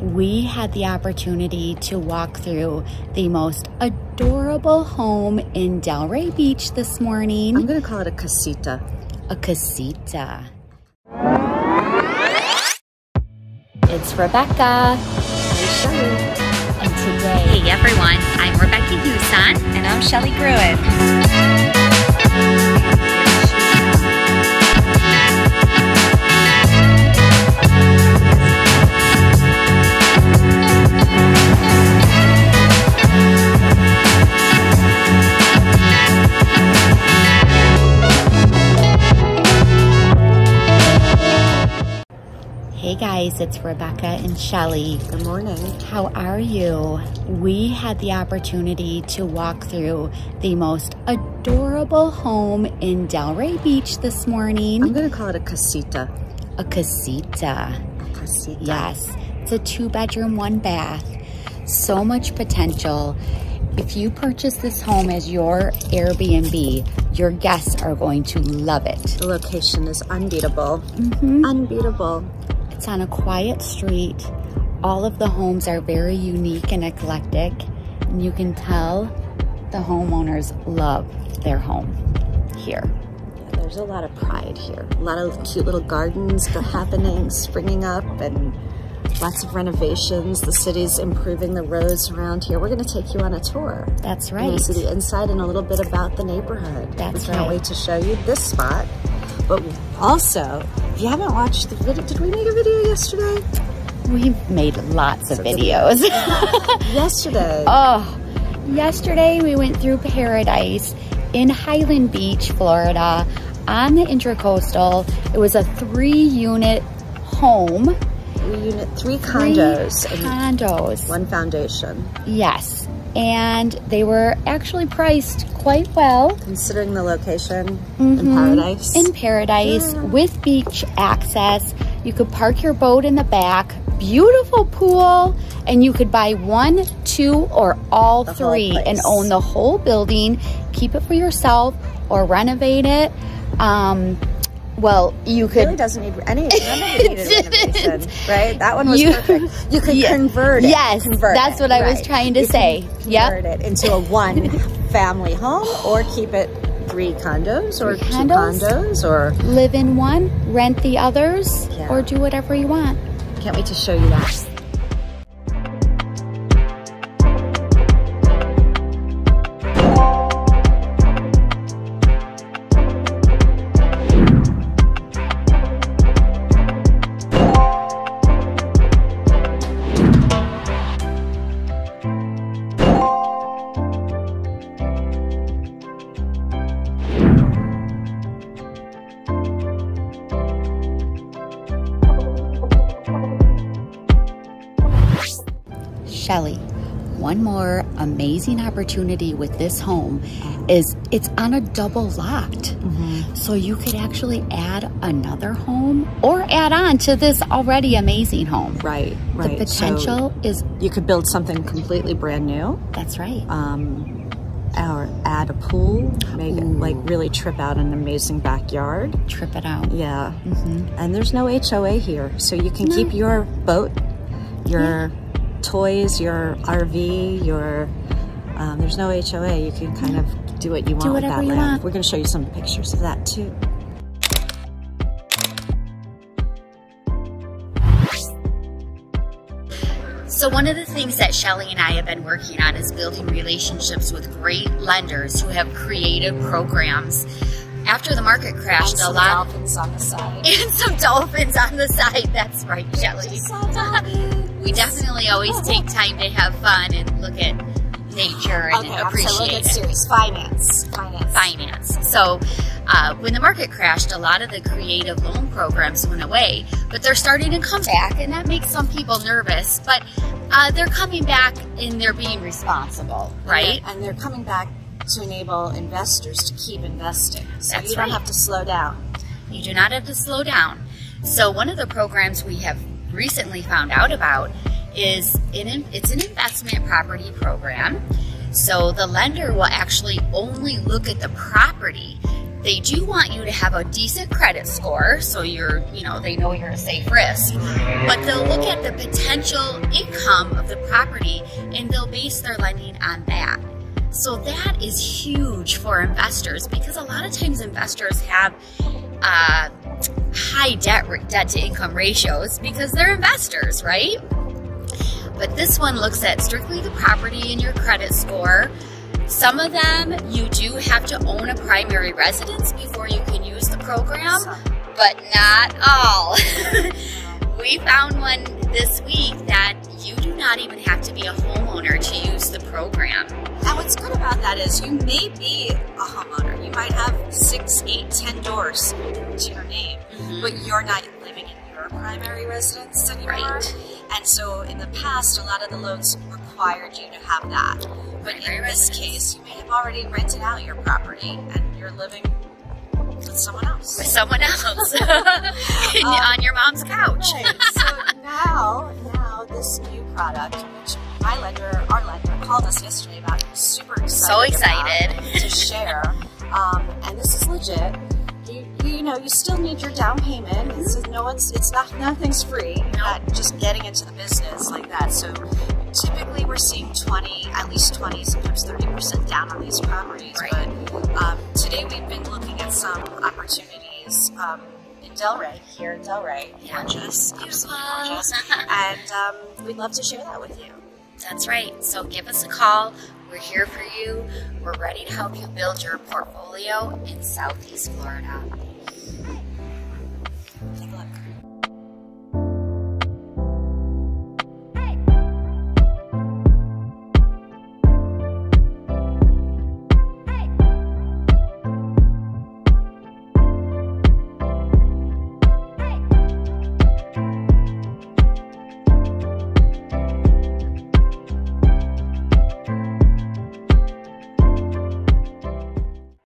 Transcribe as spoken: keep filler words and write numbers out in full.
we had the opportunity to walk through the most adorable home in Delray Beach this morning. I'm gonna call it a casita. A casita. It's Rebecca. And today, hey everyone, I'm Rebecca Uson. And I'm Shelley Gruen. Hey guys, it's Rebecca and Shelley. Good morning. How are you? We had the opportunity to walk through the most adorable home in Delray Beach this morning. I'm gonna call it a casita. A casita. A casita. Yes, it's a two bedroom, one bath. So much potential. If you purchase this home as your Airbnb, your guests are going to love it. The location is unbeatable. Mm-hmm. Unbeatable. It's on a quiet street. All of the homes are very unique and eclectic, and you can tell the homeowners love their home here. Yeah, there's a lot of pride here. A lot of cute little gardens that are happening, springing up, and lots of renovations. The city's improving the roads around here. We're going to take you on a tour. That's right. You're going to see the inside and a little bit about the neighborhood. That's right. We can't wait to show you this spot. But also, if you haven't watched the video, did we make a video yesterday? We've made lots of videos. Yesterday. Oh, yesterday we went through paradise in Highland Beach, Florida, on the Intracoastal. It was a three-unit home. Three unit, three condos. Three condos. One foundation. Yes. And they were actually priced quite well. Considering the location, mm-hmm. in paradise. In paradise, yeah. With beach access. You could park your boat in the back, beautiful pool, and you could buy one, two, or all the three and own the whole building, keep it for yourself, or renovate it. Um, Well, you could. It really doesn't need any. It needed renovation, right? That one was you, perfect. You could yeah, convert it. Yes, convert that's what it, I right. was trying to you say. Convert yep. it into a one-family home, or keep it three condos, or three condos, two condos, or live in one, rent the others, yeah. or do whatever you want. Can't wait to show you that. Shelley, one more amazing opportunity with this home is it's on a double lot. Mm-hmm. So you could actually add another home or add on to this already amazing home. Right, right. The potential so is... You could build something completely brand new. That's right. Um, or add a pool, make it, like really trip out an amazing backyard. Trip it out. Yeah. Mm-hmm. And there's no H O A here. So you can no. keep your boat, your... Yeah. toys, your R V, your, um, there's no H O A. You can kind of do what you want with that land. We're going to show you some pictures of that too. So one of the things that Shelley and I have been working on is building relationships with great lenders who have creative programs. After the market crashed, a lot. And some dolphins on the side. And some dolphins on the side. That's right, Shelley. We definitely always take time to have fun and look at nature and okay, appreciate so look at it. Serious. Finance. Finance. Finance. So uh, when the market crashed, a lot of the creative loan programs went away, but they're starting to come back, and that makes some people nervous, but uh, they're coming back and they're being responsible, right? And they're, and they're coming back to enable investors to keep investing. So That's you don't right. have to slow down. You do not have to slow down. So one of the programs we have recently found out about is in, it's an investment property program. So the lender will actually only look at the property They do want you to have a decent credit score, so you're, you know, they know you're a safe risk, but they'll look at the potential income of the property and they'll base their lending on that. So that is huge for investors, because a lot of times investors have uh, high debt, debt to income ratios because they're investors, right? But this one looks at strictly the property and your credit score. Some of them, you do have to own a primary residence before you can use the program, but not all. We found one this week that you do not even have to be a homeowner to use the program. Now, what's good about that is you may be a homeowner. You might have six, eight, ten doors to your name, mm-hmm. but you're not living in your primary residence anymore. Right. And so in the past, a lot of the loans required you to have that. But in this case, you may have already rented out your property and you're living with someone else. With someone else. um, on your mom's couch. Right. So now, now this new product, which my lender, our lender, called us yesterday about, I'm super excited. So excited. About, to share. Um, and this is legit. You, you know, you still need your down payment. It's, no, it's, it's not, nothing's free. You're not just getting into the business like that. So typically we're seeing twenty, at least twenty, sometimes thirty percent down on these properties. Right. But um, today we've been looking at some opportunities um, in Delray, here in Delray. Yeah. Gorgeous, absolutely gorgeous. And um, we'd love to share that with you. That's right. So give us a call. We're here for you. We're ready to help you build your portfolio in Southeast Florida.